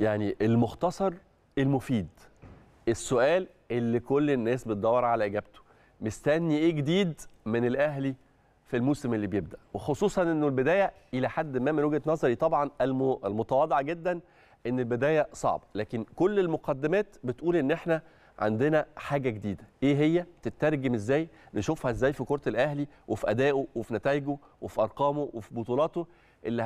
يعني المختصر المفيد، السؤال اللي كل الناس بتدور على اجابته، مستني ايه جديد من الاهلي في الموسم اللي بيبدا، وخصوصا انه البدايه الى حد ما من وجهه نظري طبعا المتواضعه جدا ان البدايه صعبه، لكن كل المقدمات بتقول ان احنا عندنا حاجه جديده، ايه هي؟ تترجم ازاي؟ نشوفها ازاي في كره الاهلي وفي ادائه وفي نتائجه وفي ارقامه وفي بطولاته. اللي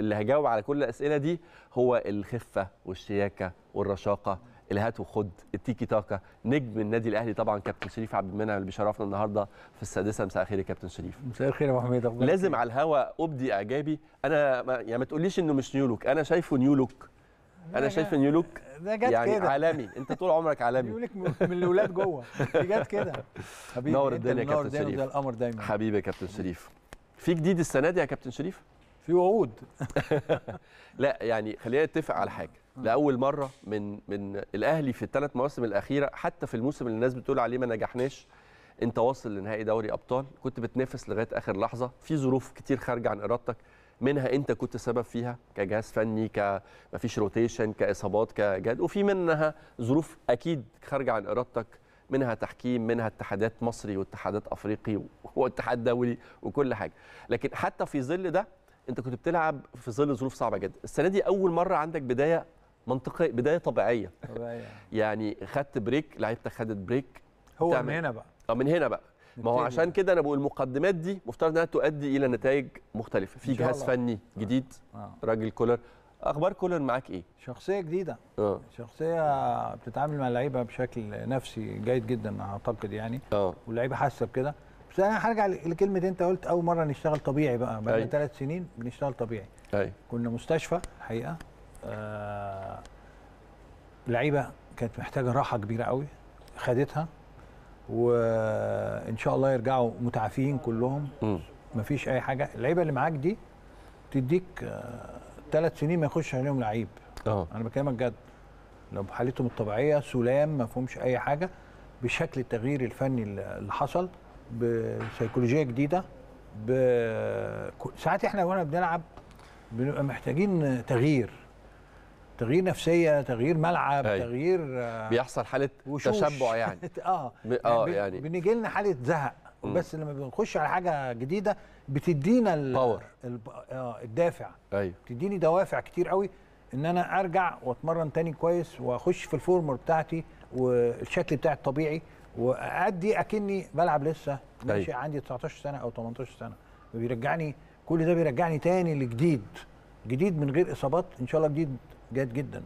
هيجاوب على كل الاسئله دي هو الخفه والشياكه والرشاقه، الهات وخد، التيكي تاكا، نجم النادي الاهلي طبعا كابتن شريف عبد المنعم اللي بيشرفنا النهارده في السادسه. مساء الخير يا كابتن شريف. مساء الخير يا ابو حميد، اخبارك؟ لازم على الهواء ابدي اعجابي، انا يعني ما تقوليش انه مش نيولوك، انا شايفه نيولوك، انا شايف نيولوك يعني كدا. عالمي، انت طول عمرك عالمي. نيولوك من الاولاد جوه، جت كده. حبيبي نور الدنيا يا كابتن شريف، الامر دايما حبيبي يا كابتن شريف. في جديد السنه دي يا كابتن شريف؟ في وعود. لا يعني خلينا نتفق على حاجه، لاول مره من الاهلي في الثلاث مواسم الاخيره، حتى في الموسم اللي الناس بتقول عليه ما نجحناش، انت واصل لنهائي دوري ابطال، كنت بتنافس لغايه اخر لحظه في ظروف كتير خارجه عن ارادتك، منها انت كنت سبب فيها كجهاز فني، كمفيش روتيشن، كاصابات، كجهد، وفي منها ظروف اكيد خارجه عن ارادتك، منها تحكيم، منها اتحادات مصري واتحادات افريقي واتحاد دولي وكل حاجه، لكن حتى في ظل ده انت كنت بتلعب في ظل ظروف صعبه جدا. السنه دي اول مره عندك بدايه منطقيه، بدايه طبيعيه. يعني خدت بريك، لعيبتك خدت بريك، هو من هنا بقى ما هو عشان كده انا بقول المقدمات دي مفترض انها تؤدي الى نتائج مختلفه، في جهاز فني جديد، راجل كولر. اخبار كولر معاك ايه؟ شخصيه جديده، شخصيه بتتعامل مع اللعيبه بشكل نفسي جيد جدا اعتقد يعني، واللعيبه حاسه بكده. بس انا هرجع لكلمه انت قلت اول مره نشتغل طبيعي، بقى بقى لنا 3 سنين بنشتغل طبيعي. كنا مستشفى الحقيقه، اللعيبه كانت محتاجه راحه كبيره قوي خدتها، وان شاء الله يرجعوا متعافين كلهم، مفيش اي حاجه. اللعيبه اللي معاك دي تديك 3 سنين ما يخش عليهم لعيب، انا بكلمك جد، لو بحالتهم الطبيعيه سلام ما فيهمش اي حاجه، بشكل التغيير الفني اللي حصل، بسيكولوجيه جديده، ساعات احنا واحنا بنلعب بنبقى محتاجين تغيير، تغيير نفسيه، تغيير ملعب، تغيير بيحصل حاله وشوش. تشبع يعني. يعني بنيجي لنا حاله زهق، بس لما بنخش على حاجه جديده بتدينا الباور، الدافع. بتديني دوافع كتير قوي ان انا ارجع واتمرن تاني كويس، واخش في الفورمه بتاعتي والشكل بتاعي الطبيعي، وأدي اكني بلعب لسه ماشي، عندي 19 سنه او 18 سنه، بيرجعني كل ده، بيرجعني تاني لجديد، جديد من غير اصابات ان شاء الله، جديد جيد جدا.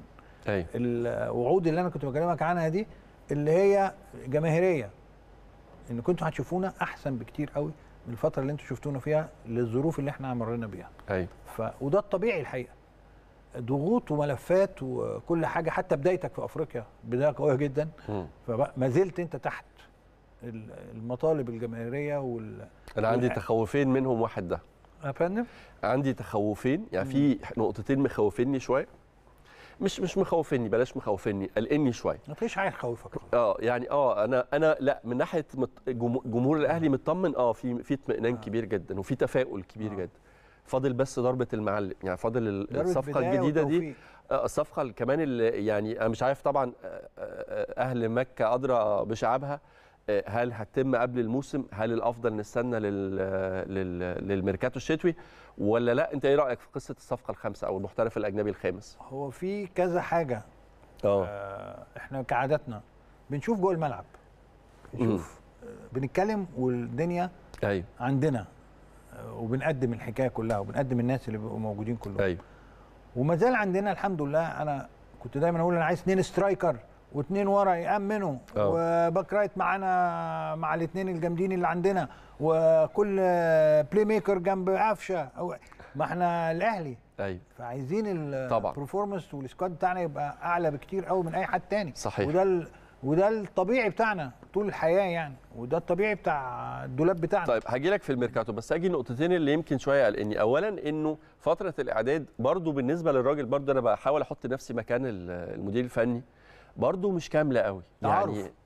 الوعود اللي انا كنت بكلمك عنها دي اللي هي جماهيريه، ان كنتوا هتشوفونا احسن بكتير قوي من الفتره اللي انتوا شفتونا فيها للظروف اللي احنا مرينا بيها. وده الطبيعي الحقيقه، ضغوط وملفات وكل حاجه، حتى بدايتك في افريقيا بدايه قويه جدا، فما زلت انت تحت المطالب الجماهيريه انا عندي تخوفين منهم، واحد ده يا فندم، عندي تخوفين يعني، في نقطتين مخوفيني شويه، مش مخوفني، بلاش مخوفني، قلقني شويه. مفيش حاجه تخوفك. يعني انا لا، من ناحيه جمهور الاهلي مطمن، في اطمئنان كبير جدا، وفي تفاؤل كبير جدا. فاضل بس ضربه المعلم، يعني فاضل الصفقه الجديده دي، الصفقه كمان اللي يعني انا مش عارف طبعا اهل مكه ادرى بشعابها، هل هتتم قبل الموسم؟ هل الافضل نستنى للميركاتو الشتوي ولا لا؟ انت ايه رايك في قصه الصفقه الخامسه او المحترف الاجنبي الخامس؟ هو في كذا حاجه، احنا كعادتنا بنشوف جوه الملعب، بنشوف بنتكلم والدنيا عندنا، وبنقدم الحكايه كلها، وبنقدم الناس اللي بيبقوا موجودين كلهم. وما زال عندنا الحمد لله، انا كنت دايما اقول انا عايز 2 سترايكر و2 ورا يأمنوا، وباك رايت معانا مع الاثنين الجامدين اللي عندنا، وكل بلاي ميكر جنب قفشه، ما احنا الاهلي. فعايزين البرفورمانس والسكواد بتاعنا يبقى اعلى بكتير قوي من اي حد تاني. صحيح. وده الطبيعي بتاعنا طول الحياه يعني، وده الطبيعي بتاع الدولاب بتاعنا. طيب هاجي لك في الميركاتو، بس اجي نقطتين اللي يمكن شويه قلقني. اولا انه فتره الاعداد برضو بالنسبه للراجل، برضو انا بحاول احط نفسي مكان المدير الفني، برضه مش كامله قوي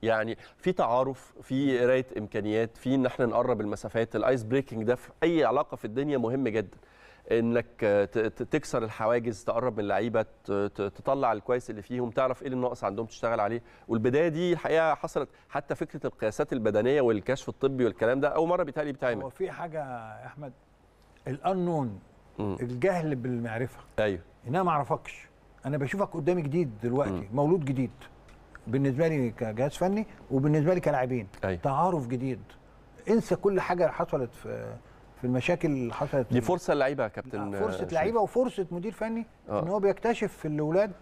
يعني في تعارف، في قرايه امكانيات، في ان احنا نقرب المسافات، الايس بريكنج ده في اي علاقه في الدنيا مهم جدا. انك تكسر الحواجز، تقرب من اللعيبه، تطلع الكويس اللي فيهم، تعرف ايه اللي ناقص عندهم تشتغل عليه. والبدايه دي الحقيقه حصلت، حتى فكره القياسات البدنيه والكشف الطبي والكلام ده اول مره بيتهيألي بيتعمل. هو في حاجه يا احمد، الانون، الجهل بالمعرفه. ايوه، انا ما اعرفكش، انا بشوفك قدامي جديد دلوقتي، مولود جديد بالنسبه لي كجهاز فني وبالنسبه لي كلاعبين. أيوة. تعارف جديد، انسى كل حاجه حصلت في المشاكل اللي حصلت. دي فرصه لعيبه يا كابتن، فرصه لعيبه وفرصه مدير فني ان هو بيكتشف في الاولاد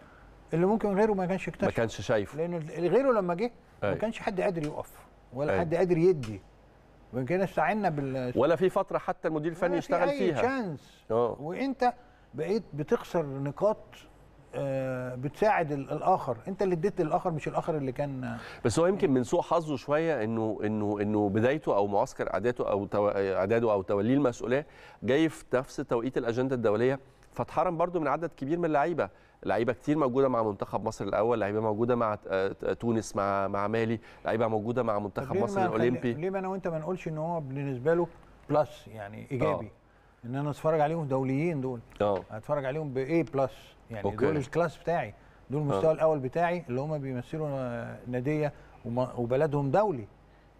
اللي ممكن غيره ما كانش يكتشف، ما كانش شايفه، لان غيره لما جه ما كانش حد قادر يقف ولا حد قادر يدي، ويمكن استعنا ولا في فتره حتى المدير الفني يشتغل فيها شانس. وانت بقيت بتخسر نقاط بتساعد الاخر، انت اللي اديت للاخر مش الاخر اللي كان. بس هو يمكن من سوء حظه شويه انه بدايته او معسكر اعداده او توليه المسؤوليه جاي في نفس توقيت الاجنده الدوليه، فاتحرم برضو من عدد كبير من اللعيبه. لعيبه كتير موجوده مع منتخب مصر الاول، لعيبه موجوده مع تونس، مع مالي، لعيبه موجوده مع منتخب مصر الاولمبي. ليه ما انا وانت ما نقولش ان هو بالنسبه له بلس، يعني ايجابي؟ ان انا اتفرج عليهم دوليين دول، اتفرج عليهم بايه بلس، يعني أوكي. دول الكلاس بتاعي، دول المستوى الاول بتاعي، اللي هم بيمثلوا ناديه وبلدهم دولي،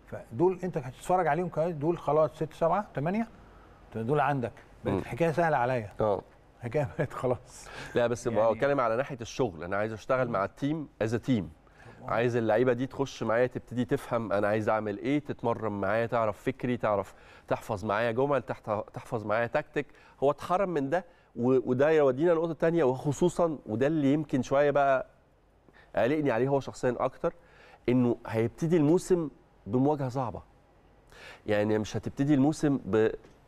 فدول انت هتتفرج عليهم دول خلاص 6 7 8، دول عندك بقت الحكايه سهله عليا. حكايه بقت خلاص. لا بس يعني بتكلم على ناحيه الشغل، انا عايز اشتغل مع التيم از تيم، عايز اللعيبه دي تخش معايا تبتدي تفهم انا عايز اعمل ايه، تتمرن معايا، تعرف فكري، تعرف تحفظ معايا جمل، تحفظ معايا تكتيك. هو اتحرم من ده، وده يودينا النقطه الثانيه، وخصوصا وده اللي يمكن شويه بقى قلقني عليه هو شخصيا اكتر، انه هيبتدي الموسم بمواجهه صعبه. يعني مش هتبتدي الموسم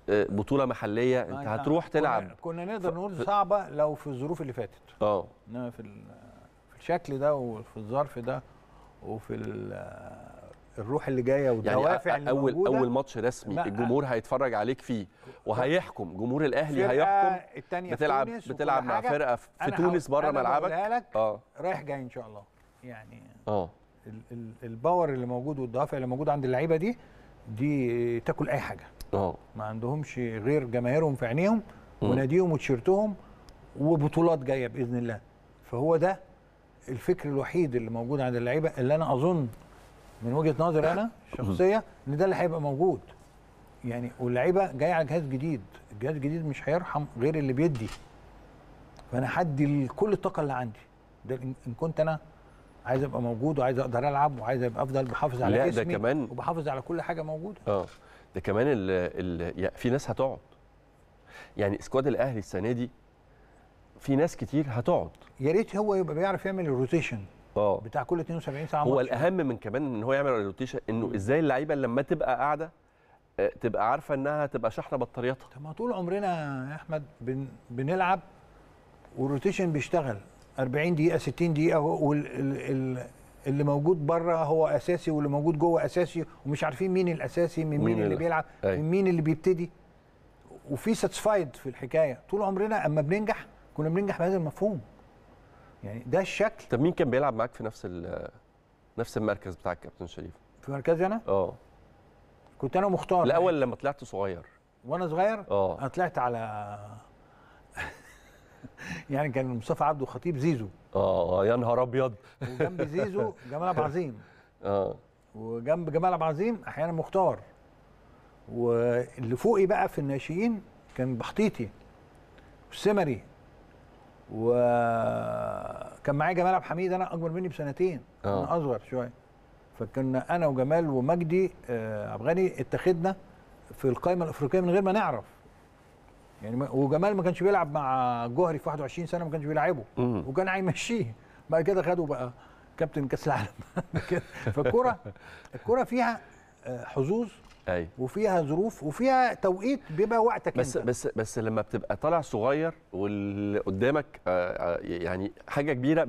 بطوله محليه، انت هتروح تلعب. كنا نقدر نقول صعبه لو في الظروف اللي فاتت، انما في الشكل ده وفي الظرف ده وفي الروح اللي جايه والدوافع يعني اللي موجوده. اول ماتش رسمي الجمهور هيتفرج عليك فيه وهيحكم، جمهور الاهلي هيحكم. بتلعب مع فرقه في تونس بره ملعبك. رايح جاي ان شاء الله، يعني الباور اللي موجود والدوافع اللي موجوده عند اللعيبه دي تاكل اي حاجه. ما عندهمش غير جماهيرهم في عينيهم وناديهم وتيشيرتهم وبطولات جايه باذن الله. فهو ده الفكر الوحيد اللي موجود عند اللعيبه، اللي انا اظن من وجهه نظري انا شخصيه ان ده اللي هيبقى موجود يعني. واللعيبه جايه على جهاز جديد، الجهاز الجديد مش هيرحم غير اللي بيدي، فانا هدي كل الطاقه اللي عندي ده ان كنت انا عايز ابقى موجود وعايز اقدر العب وعايز ابقى افضل بحافظ على جسمي وبحافظ على كل حاجه موجوده. ده كمان في ناس هتقعد، يعني سكواد الاهلي السنه دي في ناس كتير هتقعد. يا ريت هو يبقى بيعرف يعمل الروتيشن بتاع كل 72 ساعه. هو الاهم من كمان ان هو يعمل الروتيشن، انه ازاي اللعيبه لما تبقى قاعده تبقى عارفه انها تبقى شحنه بطاريتها. طب ما طول عمرنا يا احمد بنلعب والروتيشن بيشتغل 40 دقيقه 60 دقيقه، اللي موجود بره هو اساسي واللي موجود جوه اساسي، ومش عارفين مين الاساسي من مين اللي بيلعب من مين اللي بيبتدي، وفي ساتسفايد في الحكايه. طول عمرنا اما بننجح كنا بننجح بهذا المفهوم، يعني ده الشكل. طب مين كان بيلعب معاك في نفس المركز بتاع الكابتن شريف؟ في مركزي انا؟ كنت انا مختار الاول لما طلعت صغير. وانا صغير؟ انا طلعت على يعني كان مصطفى عبده، خطيب، زيزو. يا نهار ابيض. وجنب زيزو جمال عبد العظيم. وجنب جمال عبد العظيم احيانا مختار، واللي فوقي بقى في الناشئين كان بحطيتي والسمري، وكان معايا جمال عبد الحميد، انا اكبر مني ب2 سنين، انا اصغر شويه. فكنا انا وجمال ومجدي عبغاني اتخذنا في القائمه الافريقيه من غير ما نعرف يعني. وجمال ما كانش بيلعب مع جوهري في 21 سنه، ما كانش بيلعبه وكان هيمشيه، بعد كده خده بقى كابتن كاس العالم فالكره فيها حظوظ وفيها ظروف وفيها توقيت بيبقى وقتك بس انت. بس لما بتبقى طالع صغير واللي قدامك يعني حاجه كبيره،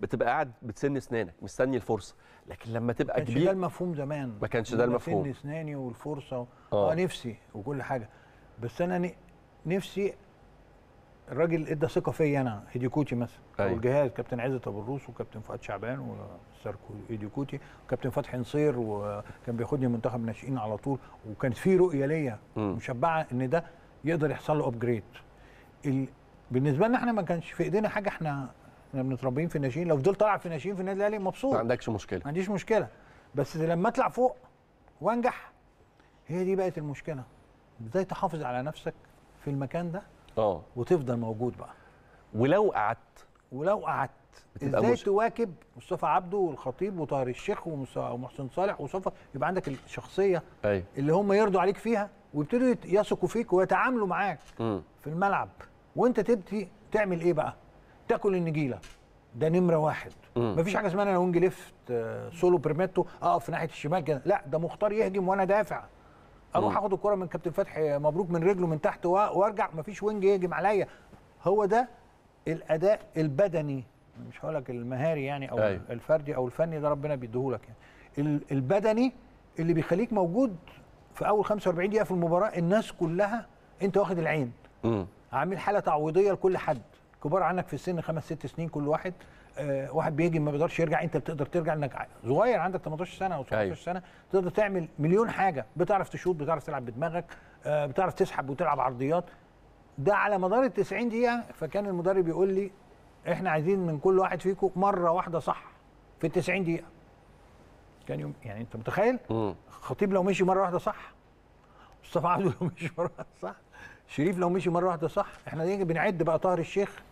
بتبقى قاعد بتسن اسنانك مستني الفرصه. لكن لما تبقى كبير، ما كانش ده المفهوم زمان، ما كانش ده المفهوم. بسن اسناني والفرصه نفسي وكل حاجه، بس انا نفسي الراجل ادى ثقه فيا انا، هيديكوتي مثلا والجهاز، كابتن عزة ابو الروس وكابتن فؤاد شعبان وهيديكوتي وكابتن فتحي نصير، وكان بياخدني منتخب ناشئين على طول، وكانت في رؤيه ليا مشبعه ان ده يقدر يحصل له ابجريد بالنسبه لنا احنا ما كانش في ايدينا حاجه، احنا متربيين في الناشئين. لو فضلت العب في الناشئين في النادي الاهلي مبسوط، ما عندكش مشكله، ما عنديش مشكله، بس لما اطلع فوق وانجح هي دي بقت المشكله. ازاي تحافظ على نفسك في المكان ده وتفضل موجود بقى ولو قعدت ازاي تواكب مصطفى عبده والخطيب وطاهر الشيخ ومحسن صالح وصفا، يبقى عندك الشخصيه اللي هم يرضوا عليك فيها ويبتدوا يثقوا فيك ويتعاملوا معاك في الملعب. وانت تبتدي تعمل ايه بقى؟ تاكل النجيله، ده نمره واحد. مفيش حاجه اسمها انا وينج ليفت سولو بريميتو اقف في ناحيه الشمال كده، لا ده مختار يهجم وانا دافع، اروح اخد الكره من كابتن فتحي مبروك من رجله من تحت وارجع، مفيش وينج يهجم عليا. هو ده الاداء البدني، مش هقول لك المهاري يعني او الفردي او الفني، ده ربنا بيديهولك يعني. البدني اللي بيخليك موجود في اول 45 دقيقه في المباراه، الناس كلها انت واخد العين، عامل حاله تعويضيه لكل حد كبار عنك في السن، 5 6 سنين كل واحد. واحد بيهجم ما بيقدرش يرجع، انت بتقدر ترجع انك صغير عندك 18 سنه او 17 سنه، تقدر تعمل مليون حاجه، بتعرف تشوط، بتعرف تلعب بدماغك، بتعرف تسحب وتلعب عرضيات. ده على مدار ال 90 دقيقه. فكان المدرب يقول لي احنا عايزين من كل واحد فيكم مره واحده صح في ال 90 دقيقه. كان يوم يعني انت متخيل؟ الخطيب لو مشي مره واحده صح، مصطفى عبده لو مشي مره واحده صح، شريف لو مشي مره واحده صح، احنا نيجي بنعد بقى. طاهر الشيخ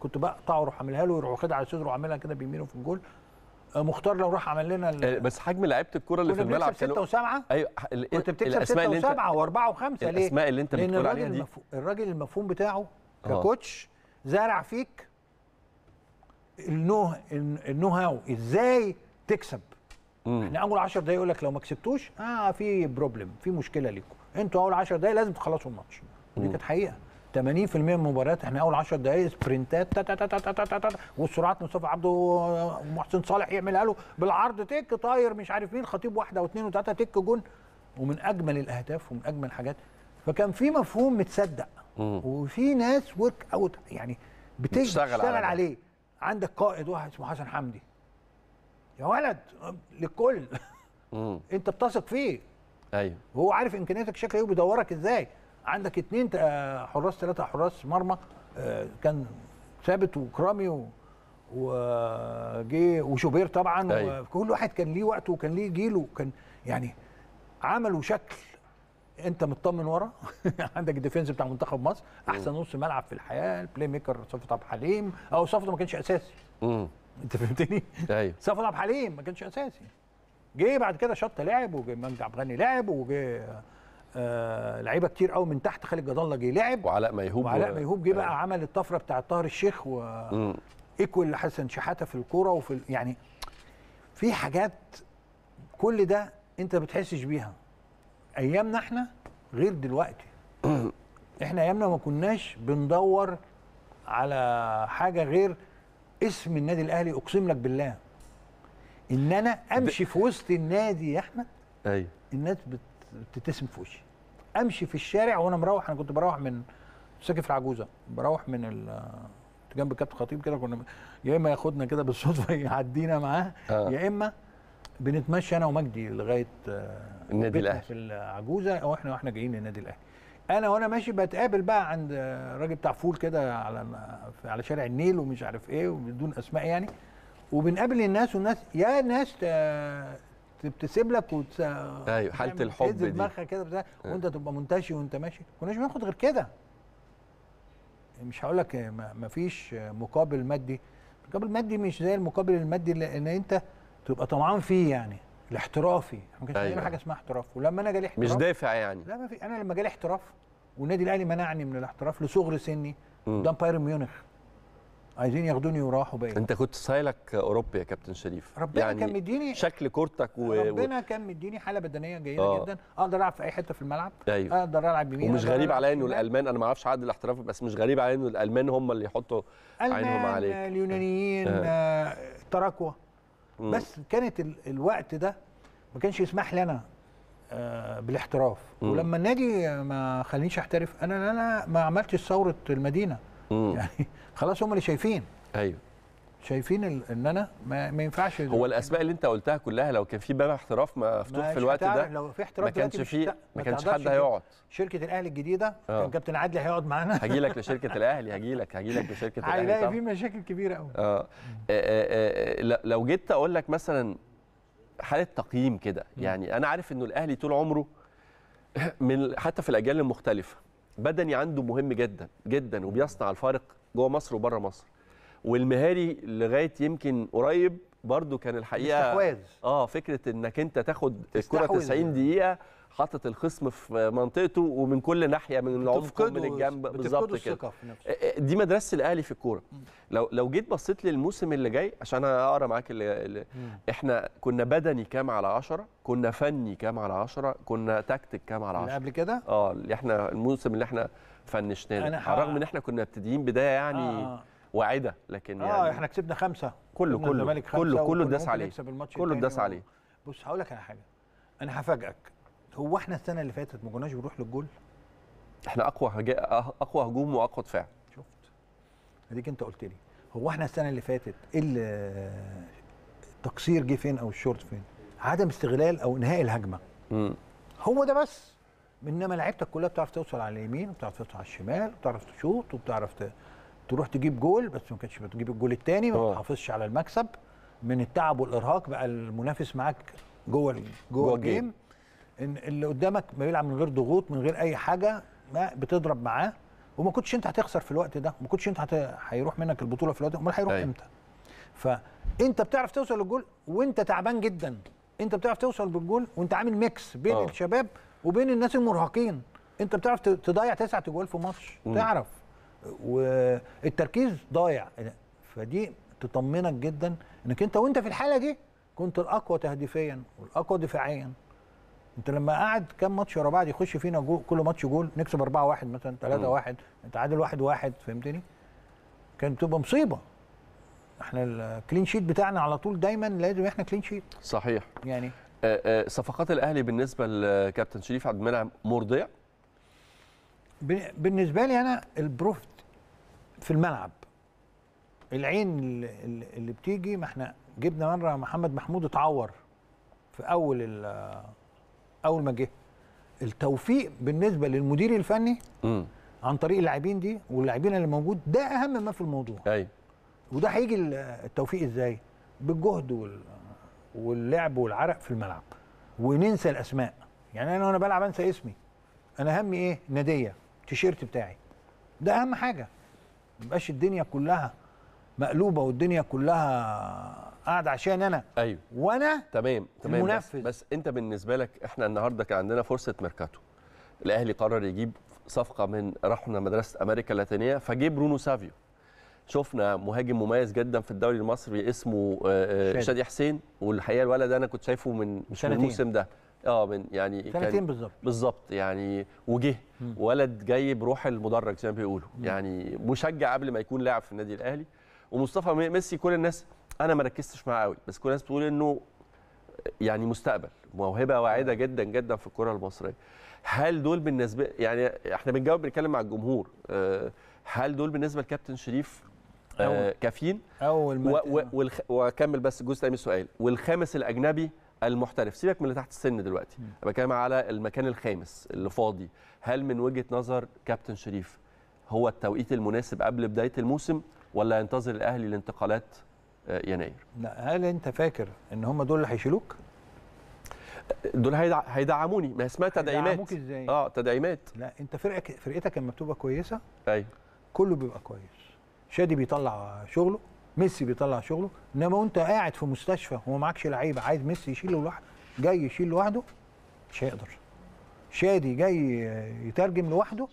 كنت بقطعه واروح اعملها له، يروح واخدها على صدره وعاملها كده بيمينه في الجول. مختار لو راح عمل لنا بس حجم لعيبه الكره اللي في الملعب كانوا 6 و7. ايوه كنت بتكسب 6 و7 و4 و5. ليه؟ الاسماء اللي انت بتقول عليها دي الراجل المفهوم بتاعه ككوتش زارع فيك النو هاو ازاي تكسب. احنا اول 10 دقايق يقول لك لو ما كسبتوش في بروبلم، في مشكله ليكم، انتوا اول 10 دقايق لازم تخلصوا الماتش. دي كانت حقيقه 80% من المباريات. احنا اول 10 دقايق سبرنتات والسرعات، مصطفى عبده ومحسن صالح يعملها له بالعرض، تك طاير مش عارف مين، خطيب 1 و2 و3 تك جون، ومن اجمل الاهداف ومن اجمل الحاجات. فكان في مفهوم متصدق وفي ناس ورك اوت يعني بتشتغل عليه. عندك قائد واحد اسمه حسن حمدي، يا ولد للكل انت بتثق فيه، ايوه هو عارف امكانياتك شكلها ايه وبيدورك ازاي. عندك 2 حراس 3 حراس مرمى، كان ثابت وكرامي وجي وشوبير طبعا، وكل واحد كان ليه وقته وكان ليه جيله، كان يعني عملوا شكل انت مطمن ورا. عندك الديفنس بتاع منتخب مصر، احسن نص ملعب في الحياه، البلاي ميكر صفوت عبد الحليم، او صفوت ما كانش اساسي، انت فهمتني؟ ايوه صفوت عبد الحليم ما كانش اساسي، جه بعد كده شط لعب، وجه منجي عبد المغني لعب، وجه لعيبه كتير قوي من تحت، خالد جضاله جه لعب، وعلاء ميهوب جه بقى عمل الطفره بتاع طاهر الشيخ ايكوال حسن شحاته في الكوره، وفي يعني في حاجات كل ده انت ما بتحسش بيها. ايامنا احنا غير دلوقتي. احنا ايامنا ما كناش بندور على حاجه غير اسم النادي الاهلي. اقسم لك بالله ان انا امشي في وسط النادي يا احمد، ايوه الناس بتتسم في وشي. امشي في الشارع وانا مروح، انا كنت بروح من ساكن في العجوزه، بروح من جنب الكابتن خطيب كده، كنا يا اما ياخدنا كده بالصدفه يعدينا معاه، يا اما بنتمشى انا ومجدي لغايه النادي الاهلي في العجوزه، او احنا جايين للنادي الاهلي. وانا ماشي بتقابل بقى عند راجل بتاع فول كده على شارع النيل ومش عارف ايه، وبدون اسماء يعني، وبنقابل الناس، والناس يا ناس تبتسم لك ايوه حاله الحب دي، دماغها كده وانت تبقى منتشي وانت ماشي. كناش بناخد غير كده، مش هقول لك ما فيش مقابل مادي. مقابل مادي مش زي المقابل المادي اللي انت تبقى طمعان فيه يعني، الاحترافي. ما كانش عندنا حاجه اسمها احتراف، ولما انا جالي احتراف مش دافع يعني، لا ما في. انا لما جالي احتراف والنادي الاهلي منعني من الاحتراف لصغر سني قدام بايرن ميونخ، عايزين ياخدوني وراحوا بيا. انت كنت سايلك اوروبي يا كابتن شريف، ربنا يعني كان مديني شكل كورتك ربنا كان مديني حاله بدنيه جيده جدا، اقدر العب في اي حته في الملعب، اقدر العب يمين. ومش غريب عليا انه الالمان، انا ما اعرفش عدد الاحتراف، بس مش غريب عليا انه الالمان هم اللي يحطوا عينهم عليك، اليونانيين، التراكوة. بس كانت الوقت ده ما كانش يسمح لنا بالاحتراف. ولما النادي ما خلينيش احترف، انا ما عملتش ثوره المدينه يعني، خلاص هم اللي شايفين. شايفين ان انا ما ينفعش. هو الاسماء اللي انت قلتها كلها لو كان في باب احتراف مفتوح في الوقت ده لو في احتراف ما كانش حد هيقعد. شركه الاهلي الجديده كان كابتن عادل هيقعد معانا. هجي لك لشركه الاهلي، هجي لك لشركه الاهلي. هيلاقي في مشاكل كبيره قوي. لو جيت اقول لك مثلا حاله تقييم كده، يعني انا عارف انه الاهلي طول عمره من حتى في الاجيال المختلفه بدني عنده مهم جدا جدا وبيصنع الفارق جوه مصر وبره مصر. والمهاري لغايه يمكن قريب برضو كان الحقيقه استحواذ. فكره انك انت تاخد الكره 90 دقيقه حاطط الخصم في منطقته ومن كل ناحيه، من العمق ومن الجنب بالظبط كده. دي مدرسه الاهلي في الكوره. لو جيت بصيت للموسم اللي جاي، عشان اقرا معاك احنا كنا بدني كام على 10، كنا فني كام على 10، كنا تكتيك كام على 10 قبل كده. اللي احنا الموسم اللي احنا فنشناه على الرغم ان احنا كنا ابتديين بدايه يعني واعده، لكن يعني احنا كسبنا 5 كله اتداس عليه، كله اتداس عليه. بص هقول لك على حاجه، انا هفاجئك. هو احنا السنه اللي فاتت ما كناش بنروح للجول؟ احنا اقوى هجوم واقوى دفاع. شفت، اديك انت قلت لي. هو احنا السنه اللي فاتت التقصير جه فين او الشورت فين؟ عدم استغلال او انهاء الهجمه. هو ده بس. انما لعيبتك كلها بتعرف توصل على اليمين وبتعرف توصل على الشمال وبتعرف تشوط وبتعرف تروح تجيب جول، بس ما كانتش بتجيب الجول الثاني، ما بتحافظش على المكسب من التعب والارهاق. بقى المنافس معاك جوه الجيم، ان اللي قدامك ما بيلعب من غير ضغوط، من غير اي حاجه، ما بتضرب معاه. وما كنتش انت هتخسر في الوقت ده، ما كنتش انت هيروح منك البطوله في الوقت ده. امال هيروح امتى؟ فانت بتعرف توصل للجول وانت تعبان جدا، انت بتعرف توصل بالجول وانت عامل ميكس بين الشباب وبين الناس المرهقين. انت بتعرف تضيع 9 جوال في ماتش، تعرف، والتركيز ضايع. فدي تطمنك جدا انك انت وانت في الحاله دي كنت الاقوى تهديفيا والاقوى دفاعيا. انت لما قعد كام ماتش ورا بعض يخش فينا جول، كل ماتش جول، نكسب 4-1 مثلا، 3-1، نتعادل 1-1، فهمتني؟ كانت بتبقى مصيبه. احنا الكلين شيت بتاعنا على طول، دايما لازم احنا كلين شيت. صحيح. يعني صفقات الاهلي بالنسبه لكابتن شريف عبد المنعم مرضيه؟ بالنسبه لي انا البروفت في الملعب، العين اللي بتيجي. ما احنا جبنا مره محمد محمود اتعور في اول ما جه. التوفيق بالنسبه للمدير الفني عن طريق اللاعبين دي واللاعبين اللي موجود، ده اهم ما في الموضوع. ايوه. وده هيجي التوفيق ازاي؟ بالجهد واللعب والعرق في الملعب. وننسى الاسماء، يعني انا وانا بلعب انسى اسمي. انا همي ايه؟ ناديه، التيشيرت بتاعي، ده اهم حاجه. ما يبقاش الدنيا كلها مقلوبه والدنيا كلها قاعد عشان انا. ايوه. وانا تمام المنفذ. بس انت بالنسبه لك، احنا النهارده كان عندنا فرصه ميركاتو، الاهلي قرر يجيب صفقه من رحنا مدرسه امريكا اللاتينيه، فجيب برونو سافيو. شفنا مهاجم مميز جدا في الدوري المصري اسمه شادي حسين، والحقيقه الولد ده انا كنت شايفه من الموسم ده، من يعني سنتين بالظبط يعني. وجه ولد جاي بروح المدرج زي ما بيقولوا، يعني مشجع قبل ما يكون لاعب في النادي الاهلي. ومصطفى ميسي كل الناس، انا ما ركزتش معاه قوي، بس كل الناس بتقول انه يعني مستقبل، موهبه واعده جدا جدا في الكره المصريه. هل دول بالنسبه، يعني احنا بنتكلم مع الجمهور، هل دول بالنسبه لكابتن شريف كافيين؟ واكمل بس الجزء الثاني من السؤال. والخامس الاجنبي المحترف، سيبك من اللي تحت السن دلوقتي، انا بتكلم على المكان الخامس اللي فاضي. هل من وجهه نظر كابتن شريف هو التوقيت المناسب قبل بدايه الموسم، ولا ينتظر الاهلي الانتقالات يناير؟ لا، هل انت فاكر ان هم دول اللي هيشيلوك؟ دول هيدعموني، ما اسمها تدعيمات. هيدعموك ازاي؟ تدعيمات. لا، انت فرقتك لما بتبقى كويسه، ايوه، كله بيبقى كويس. شادي بيطلع شغله، ميسي بيطلع شغله. انما وانت قاعد في مستشفى وما معكش لعيبه، عايز ميسي يشيله لوحده، جاي يشيل لوحده، مش هيقدر. شادي جاي يترجم لوحده،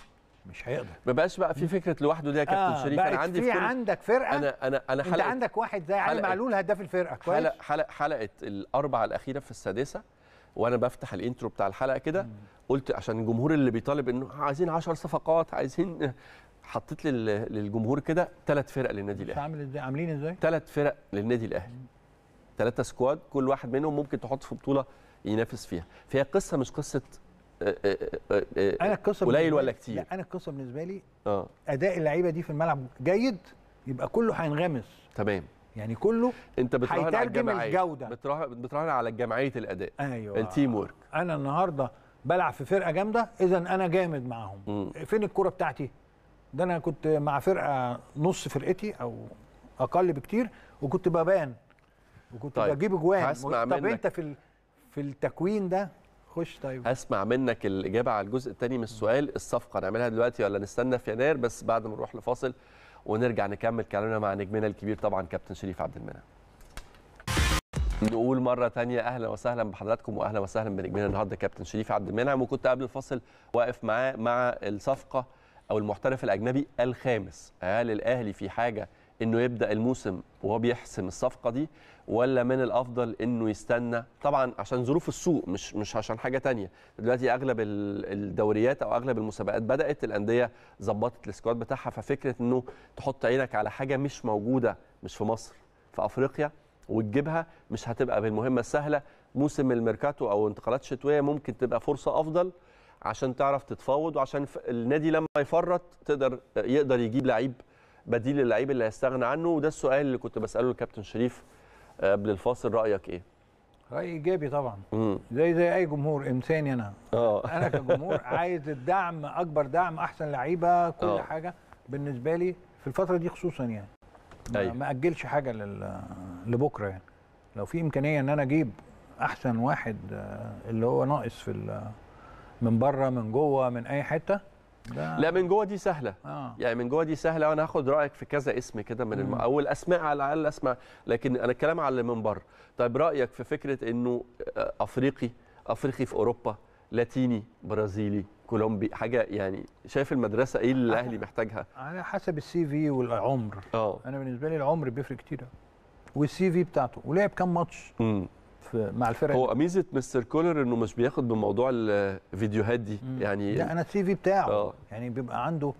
مش هيقدر. ما بقاش بقى في فكره لوحده دي يا كابتن شريف. انا عندي في عندك فرقه، انا انت عندك واحد زي علي معلول هداف الفرقه، كويس. حلقه الاربعه الاخيره في السادسه، وانا بفتح الانترو بتاع الحلقه كده، قلت عشان الجمهور اللي بيطالب انه عايزين 10 صفقات، عايزين، حطيت للجمهور كده 3 فرق للنادي الاهلي. عاملين ازاي؟ 3 فرق للنادي الاهلي، 3 سكواد، كل واحد منهم ممكن تحط في بطوله ينافس فيها. فهي قصه، مش قصه انا القصه قليل ولا كتير. لا، انا القصه بالنسبه لي اداء اللعيبه دي في الملعب جيد، يبقى كله هينغمس. تمام. يعني كله انت بتراهن على الجوده، بتراهن على جماعيه الاداء. ايوه التيم وورك. انا النهارده بلعب في فرقه جامده، اذا انا جامد معاهم. فين الكره بتاعتي؟ ده انا كنت مع فرقه نص فرقتي او اقل بكتير، وكنت ببان وكنت بجيب اجوان. طب انت في التكوين ده خش. طيب هسمع منك الاجابه على الجزء الثاني من السؤال. الصفقه نعملها دلوقتي ولا نستنى في يناير؟ بس بعد ما نروح لفاصل ونرجع نكمل كلامنا مع نجمنا الكبير طبعا كابتن شريف عبد المنعم. نقول مره ثانيه اهلا وسهلا بحضراتكم واهلا وسهلا بنجمنا النهارده كابتن شريف عبد المنعم. وكنت قبل الفاصل واقف معاه مع الصفقه او المحترف الاجنبي الخامس. هل الاهلي في حاجه انه يبدا الموسم وهو بيحسم الصفقه دي، ولا من الافضل انه يستنى؟ طبعا عشان ظروف السوق، مش عشان حاجه ثانيه. دلوقتي اغلب الدوريات او اغلب المسابقات بدات، الانديه ظبطت السكواد بتاعها، ففكره انه تحط عينك على حاجه مش موجوده، مش في مصر، في افريقيا، وتجيبها مش هتبقى بالمهمه السهله. موسم الميركاتو او انتقالات شتويه ممكن تبقى فرصه افضل عشان تعرف تتفاوض، وعشان النادي لما يفرط يقدر يجيب لعيب بديل اللعيب اللي هيستغنى عنه. وده السؤال اللي كنت بساله للكابتن شريف قبل الفاصل. رايك ايه؟ راي ايجابي طبعا. زي اي جمهور انساني. انا انا كجمهور عايز الدعم، اكبر دعم، احسن لعيبه، كل حاجه بالنسبه لي في الفتره دي خصوصا يعني. ما اجلش حاجه لبكره يعني. لو في امكانيه ان انا اجيب احسن واحد اللي هو ناقص في من بره من جوه من اي حته. لا من جوه دي سهله. يعني من جوه دي سهله، وانا هاخد رايك في كذا اسم كده من اول اسماء على الاقل اسمع، لكن انا الكلام على اللي من بره. طيب رايك في فكره انه افريقي في اوروبا، لاتيني، برازيلي، كولومبي، حاجه يعني شايف المدرسه ايه اللي الاهلي محتاجها؟ على حسب السي في والعمر. انا بالنسبه لي العمر بيفرق كتير، والسي في بتاعته ولعب كام ماتش مع الفرق. هو ميزه مستر كولر انه مش بياخد بموضوع الفيديوهات دي يعني. لا انا السي في بتاعه يعني بيبقى عنده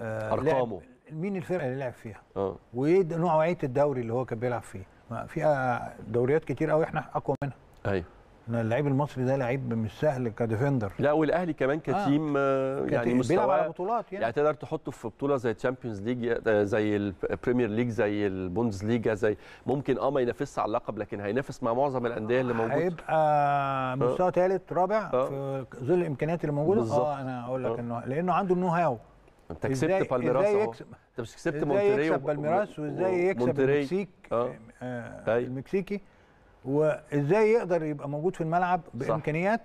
ارقامه، مين الفرقه اللي لعب فيها، وايه نوعيه الدوري اللي هو كان بيلعب فيه. في دوريات كتير قوي احنا اقوى منها. ايوه اللعيب المصري ده لعيب مش سهل كديفندر. لا والاهلي كمان كتيم يعني بيلعب على بطولات يعني تقدر تحطه في بطوله زي الشامبيونز ليج، زي البريمير ليج، زي البوندز ليجا، زي ممكن ما ينافسش على اللقب، لكن هينافس مع معظم الانديه اللي موجوده. هيبقى مستوى ثالث رابع في ظل الامكانيات اللي موجوده. انا اقول لك انه لانه عنده النو هاو. انت كسبت بالميراس اهو، انت مش كسبت مونتري وبالميراس، وازاي يكسب المكسيك المكسيكي، وازاي يقدر يبقى موجود في الملعب بامكانيات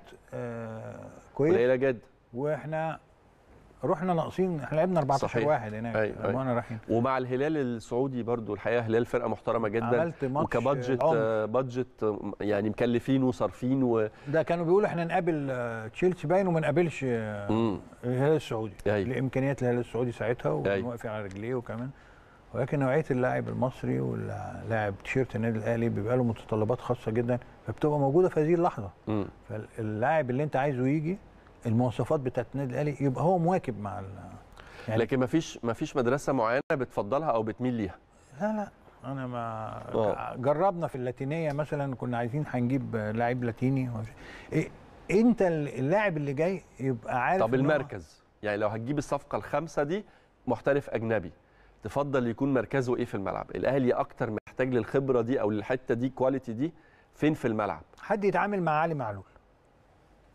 كويس قليله جدا. واحنا رحنا ناقصين، احنا لعبنا 14 واحد هناك وانا رايحين. ومع الهلال السعودي برضو الحقيقه هلال فرقه محترمه جدا. عملت ماتش وكبادجت بادجت يعني مكلفين وصارفين ده كانوا بيقولوا احنا نقابل تشيلسي باين وما نقابلش الهلال السعودي. لامكانيات الهلال السعودي ساعتها وواقف على رجليه وكمان، ولكن نوعيه اللاعب المصري واللاعب تيشيرت النادي الاهلي بيبقى له متطلبات خاصه جدا، فبتبقى موجوده في هذه اللحظه. فاللاعب اللي انت عايزه يجي المواصفات بتاعت النادي الاهلي يبقى هو مواكب مع يعني. لكن ما فيش مدرسه معينه بتفضلها او بتميل ليها؟ لا انا ما جربنا في اللاتينيه مثلا، كنا عايزين هنجيب لاعب لاتيني. إيه انت اللاعب اللي جاي يبقى عارف. طب المركز يعني لو هتجيب الصفقه الخامسه دي محترف اجنبي تفضل يكون مركزه ايه في الملعب؟ الاهلي اكتر محتاج للخبره دي او للحته دي، كواليتي دي فين في الملعب؟ حد يتعامل مع علي معلول.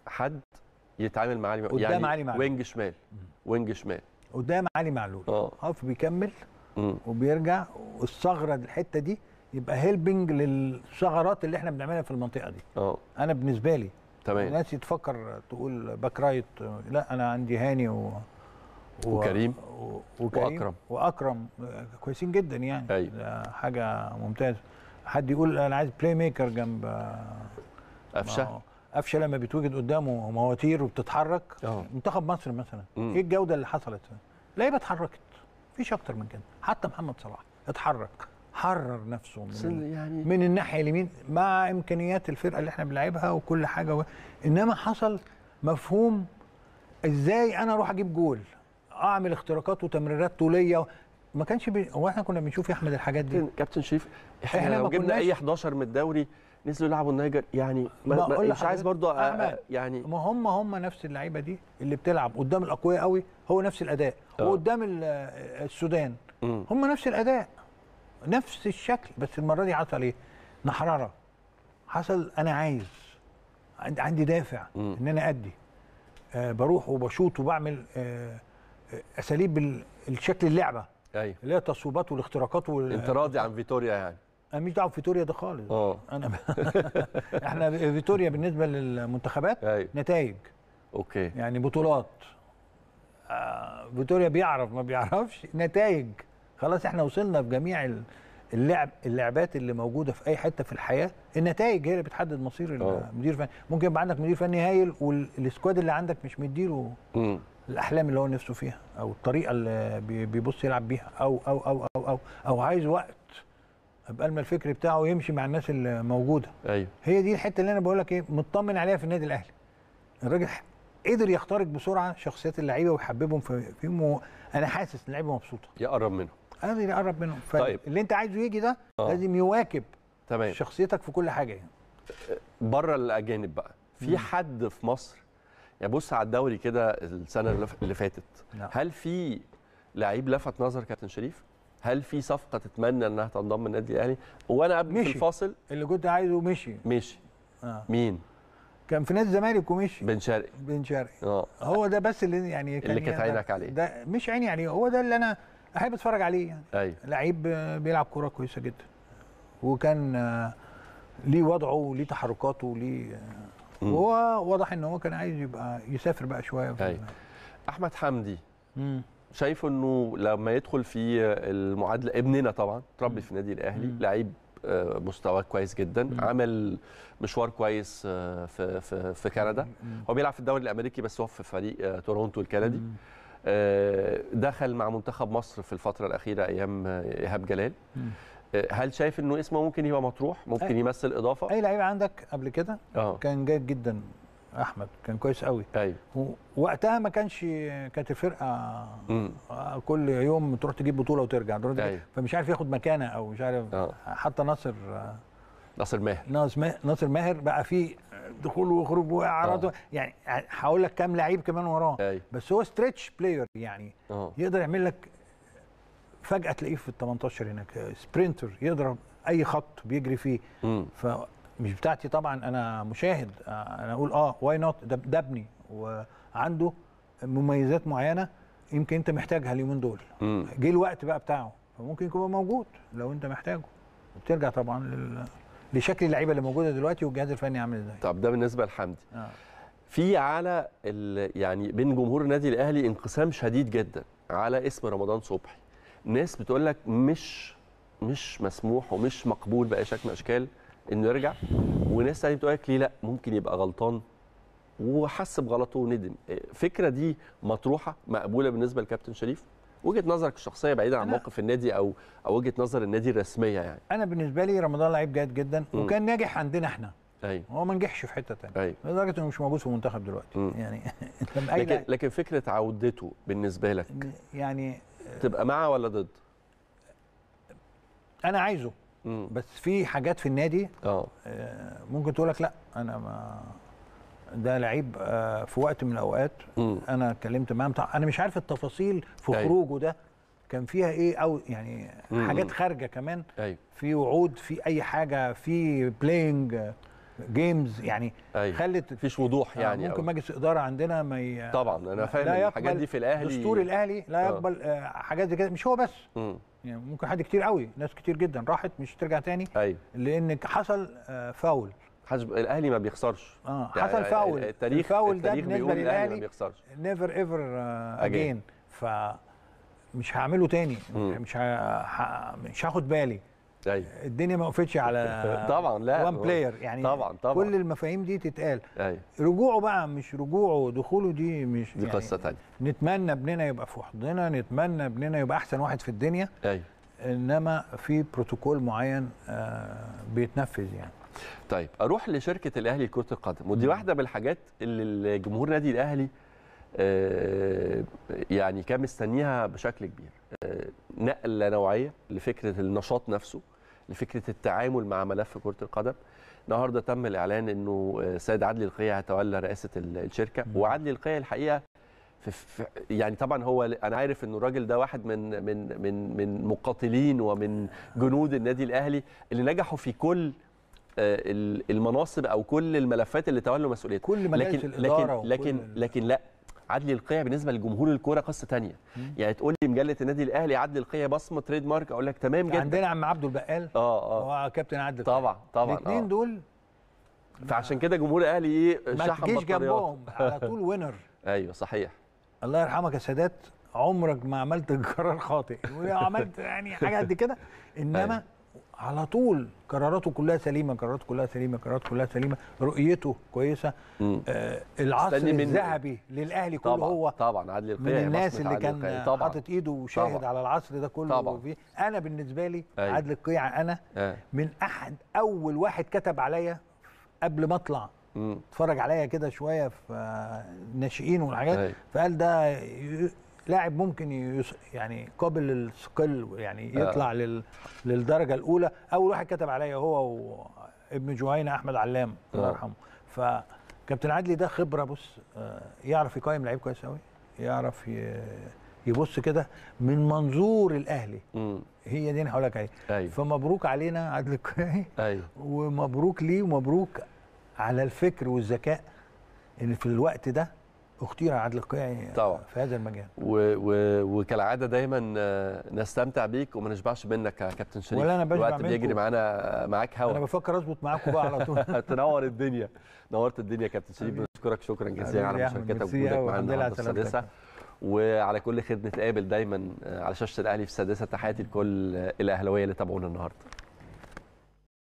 حد يتعامل مع علي معلول قدام يعني علي معلول. وينج شمال، وينج شمال قدام علي معلول. هاف بيكمل وبيرجع، والثغره الحته دي يبقى هيلبنج للثغرات اللي احنا بنعملها في المنطقه دي. انا بالنسبه لي تمام. الناس تفكر تقول باك رايت، لا انا عندي هاني وكريم واكرم كويسين جدا يعني. حاجه ممتازه. حد يقول انا عايز بلاي ميكر جنب قفشه. قفشه لما بيتوجد قدامه مواتير وبتتحرك. منتخب مصر مثلا ايه الجوده اللي حصلت؟ لعيبه اتحركت، مفيش اكتر من كده. حتى محمد صلاح اتحرك، حرر نفسه من الناحيه اليمين مع امكانيات الفرقه اللي احنا بنلعبها وكل حاجه انما حصل مفهوم ازاي انا اروح اجيب جول، اعمل اختراقات وتمريرات طوليه. ما كانش هو احنا كنا بنشوف يا احمد الحاجات دي كابتن شريف. احنا لو جبنا اي 11 من الدوري نزلوا يلعبوا النيجر يعني مش عايز برضو يعني. ما هم نفس اللعيبه دي اللي بتلعب قدام الاقوياء قوي، هو نفس الاداء. وقدام السودان هم نفس الاداء. نفس الشكل، بس المره دي حصل ايه؟ نحرره، حصل انا عايز، عندي دافع ان انا ادي، بروح وبشوط وبعمل اساليب الشكل اللعبه، ايوه، اللي هي تصويبات والاختراقات انت راضي عن فيتوريا يعني؟ انا مش دعوه بفيتوريا ده خالص. انا احنا فيتوريا بالنسبه للمنتخبات أيوه. نتائج، اوكي، يعني بطولات. فيتوريا بيعرف ما بيعرفش نتائج، خلاص احنا وصلنا في جميع اللعبات اللي موجوده في اي حته في الحياه، النتائج هي اللي بتحدد مصير المدير الفني. ممكن يبقى عندك مدير فني هايل والسكواد اللي عندك مش مديله الاحلام اللي هو نفسه فيها، او الطريقه اللي بيبص يلعب بيها، أو أو أو أو أو أو عايز وقت قبل ما الفكر بتاعه يمشي مع الناس اللي موجوده. ايوه، هي دي الحته اللي انا بقول لك ايه، مطمن عليها في النادي الاهلي. الراجل قدر يخترق بسرعه شخصيات اللعيبه ويحببهم فيهم، وانا حاسس ان اللعيبه مبسوطه، يقرب منهم، قادر يقرب منهم. طيب، اللي انت عايزه يجي ده لازم يواكب تمام شخصيتك في كل حاجه. يعني بره الاجانب بقى، في حد في مصر يبص على الدوري كده السنه اللي فاتت، هل في لعيب لفت نظر كابتن شريف؟ هل في صفقه تتمنى انها تنضم النادي الاهلي؟ وانا قبل الفاصل اللي كنت عايزه مشي. مين كان في نادي الزمالك ومشي؟ بن شرقي. هو ده بس اللي يعني اللي كانت عينك عليه، ده مش عيني عليه، هو ده اللي انا احب اتفرج عليه يعني. أيوة، لعيب بيلعب كوره كويسه جدا، وكان ليه وضعه وليه تحركاته وليه، وهو واضح ان هو كان عايز يبقى يسافر بقى شويه. أيوة. احمد حمدي شايف انه لما يدخل في المعادله، ابننا طبعا تربي في النادي الاهلي، لعيب مستواه كويس جدا، عمل مشوار كويس في كندا، هو بيلعب في الدوري الامريكي بس هو في فريق تورونتو الكندي، دخل مع منتخب مصر في الفتره الاخيره ايام ايهاب جلال. هل شايف انه اسمه ممكن يبقى مطروح، ممكن يمثل اضافه؟ اي لعيب عندك قبل كده كان جيد جدا، احمد كان كويس قوي. ايوه، وقتها ما كانت الفرقه كل يوم تروح تجيب بطوله وترجع دلوقتي. أيوة، فمش عارف ياخد مكانه، او مش عارف. حتى ناصر ماهر بقى فيه دخول وخروج واعراض، يعني هقول لك كام لعيب كمان وراه. أيوة، بس هو ستريتش بلاير يعني، يقدر يعمل لك فجاه تلاقيه في ال 18 هناك، سبرينتر يضرب اي خط بيجري فيه. مش بتاعتي طبعا، انا مشاهد، انا اقول واي نوت، ده ابني وعنده مميزات معينه يمكن انت محتاجها اليومين دول، جه الوقت بقى بتاعه، فممكن يكون موجود لو انت محتاجه، وبترجع طبعا لشكل اللعيبه اللي موجوده دلوقتي والجهاز الفني عامل ازاي. طب ده بالنسبه لحمدي. في على يعني بين جمهور النادي الاهلي انقسام شديد جدا على اسم رمضان صبحي، ناس بتقول لك مش مسموح ومش مقبول باي شكل من الاشكال انه يرجع، وناس تانية بتقول لك ليه لا، ممكن يبقى غلطان وحس بغلطه وندم. الفكره دي مطروحه، مقبوله بالنسبه لكابتن شريف؟ وجهه نظرك الشخصيه بعيدا عن موقف النادي او وجهه نظر النادي الرسميه يعني. انا بالنسبه لي رمضان لعيب جيد جدا، وكان ناجح عندنا احنا. ايوه، هو ما نجحش في حته ثانيه. أيوة، لدرجه انه مش موجود في المنتخب دلوقتي. يعني لكن فكره عودته بالنسبه لك يعني تبقى مع ولا ضد؟ انا عايزه، بس في حاجات في النادي ممكن تقول لك لا، انا ما ده لعيب في وقت من الاوقات. انا اتكلمت معاه، انا مش عارف التفاصيل في خروجه ده كان فيها ايه، او يعني حاجات خارجه كمان. في وعود، في اي حاجه، في بلاينج جيمز يعني. خلت مفيش وضوح يعني، ممكن مجلس الاداره عندنا ما طبعا انا فاهم الحاجات دي في الاهلي، دستور الاهلي لا يقبل حاجات زي كده. مش هو بس يعني، ممكن حد كتير قوي، ناس كتير جدا راحت مش ترجع تاني. أيوة، لان حصل فاول، الاهلي ما بيخسرش. يعني حصل فاول، التاريخ ده بالنسبه للاهلي ما بيخسرش، نيفر ايفر اجين، فمش هعمله تاني. مش هاخد بالي. أيوة، الدنيا ما وقفتش على طبعا لا وان بلاير يعني، طبعا كل المفاهيم دي تتقال. أيوة، رجوعه بقى مش رجوعه، دخوله دي مش دي قصه يعني تانية. نتمنى ابننا يبقى في حضننا، نتمنى ابننا يبقى احسن واحد في الدنيا. أيوة، انما في بروتوكول معين بيتنفذ يعني. طيب، اروح لشركه الاهلي لكره القدم، ودي واحده من الحاجات اللي الجمهور النادي الاهلي يعني كان مستنيها بشكل كبير. نقله نوعيه لفكره النشاط نفسه، لفكره التعامل مع ملف كره القدم. النهارده تم الاعلان انه السيد عادل القيعي هيتولى رئاسه الشركه، وعادل القيعي الحقيقه يعني طبعا هو انا عارف ان الراجل ده واحد من من من من مقاتلين ومن جنود النادي الاهلي اللي نجحوا في كل المناصب او كل الملفات اللي تولوا مسؤوليتها، لكن لا، عدلي القيعي بالنسبه لجمهور الكوره قصه ثانيه. يعني تقول لي مجله النادي الاهلي عدلي القيعي بصمه تريد مارك، اقول لك تمام جدا. عندنا عم عبد البقال هو كابتن عدلي القيعي طبعا الاثنين دول، فعشان كده جمهور الاهلي ايه ما تجيش جنبهم على طول وينر. ايوه صحيح. الله يرحمك يا سادات، عمرك ما عملت قرار خاطئ وعملت يعني حاجه قد كده، انما على طول قراراته كلها سليمه، رؤيته كويسه. العصر الذهبي للاهلي كله طبعًا هو طبعا عادل القيعي من الناس اللي كان حاطط ايده وشاهد على العصر ده كله وفيه. انا بالنسبه لي عادل القيعي انا من احد اول واحد كتب عليا قبل ما اطلع، اتفرج عليا كده شويه في الناشئين والحاجات، فقال ده لاعب ممكن يعني قابل للسكيل، يعني يطلع للدرجه الاولى. اول واحد كتب عليا هو وابن جهينه احمد علام الله يرحمه. فكابتن عدلي ده خبره، بص يعرف يقيم لعيب كويس قوي، يعرف يبص كده من منظور الاهلي. هي دي انا هقول لك عليها. فمبروك علينا عادل القيعي، ومبروك ليه، ومبروك على الفكر والذكاء ان في الوقت ده اختير عادل القيعي في هذا المجال. وكالعاده دايما نستمتع بيك وما نشبعش منك يا كابتن شريف، ولا انا بشبع منك، الوقت بيجري معانا معاك هوا. انا بفكر اظبط معاكم بقى على طول. تنور الدنيا، نورت الدنيا يا كابتن شريف. بنشكرك شكرا جزيلا على مشاركتك وجودك معانا في السادسه، وعلى كل خير نتقابل دايما على شاشه الاهلي في السادسه. تحياتي لكل الاهلاويه اللي تابعونا النهارده.